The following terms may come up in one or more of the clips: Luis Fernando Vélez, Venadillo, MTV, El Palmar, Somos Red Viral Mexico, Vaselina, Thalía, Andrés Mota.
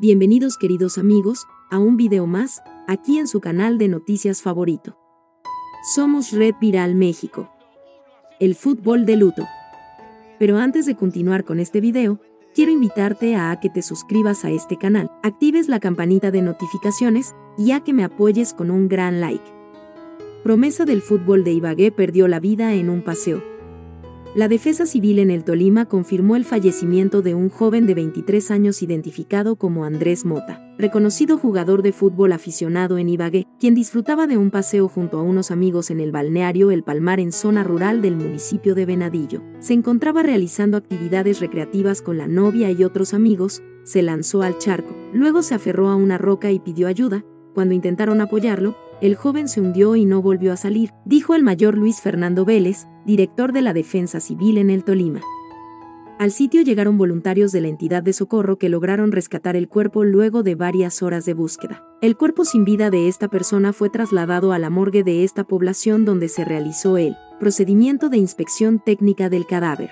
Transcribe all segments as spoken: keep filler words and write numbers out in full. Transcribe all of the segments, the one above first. Bienvenidos queridos amigos, a un video más, aquí en su canal de noticias favorito. Somos Red Viral México. El fútbol de luto. Pero antes de continuar con este video, quiero invitarte a que te suscribas a este canal, actives la campanita de notificaciones y a que me apoyes con un gran like. Promesa del fútbol de Ibagué perdió la vida en un paseo. La Defensa Civil en el Tolima confirmó el fallecimiento de un joven de veintitrés años identificado como Andrés Mota, reconocido jugador de fútbol aficionado en Ibagué, quien disfrutaba de un paseo junto a unos amigos en el balneario El Palmar en zona rural del municipio de Venadillo. Se encontraba realizando actividades recreativas con la novia y otros amigos, se lanzó al charco, luego se aferró a una roca y pidió ayuda. Cuando intentaron apoyarlo, el joven se hundió y no volvió a salir, dijo el mayor Luis Fernando Vélez, director de la Defensa Civil en el Tolima. Al sitio llegaron voluntarios de la entidad de socorro que lograron rescatar el cuerpo luego de varias horas de búsqueda. El cuerpo sin vida de esta persona fue trasladado a la morgue de esta población donde se realizó el procedimiento de inspección técnica del cadáver.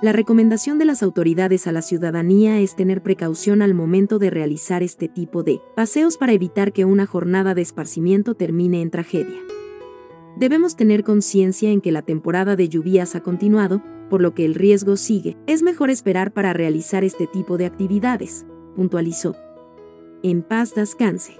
La recomendación de las autoridades a la ciudadanía es tener precaución al momento de realizar este tipo de paseos para evitar que una jornada de esparcimiento termine en tragedia. Debemos tener conciencia en que la temporada de lluvias ha continuado, por lo que el riesgo sigue. Es mejor esperar para realizar este tipo de actividades, puntualizó. En paz descanse.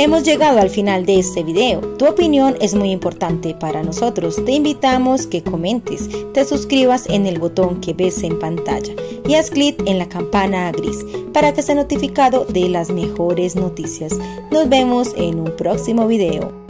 Hemos llegado al final de este video. Tu opinión es muy importante para nosotros. Te invitamos que comentes, te suscribas en el botón que ves en pantalla y haz clic en la campana gris para que seas notificado de las mejores noticias. Nos vemos en un próximo video.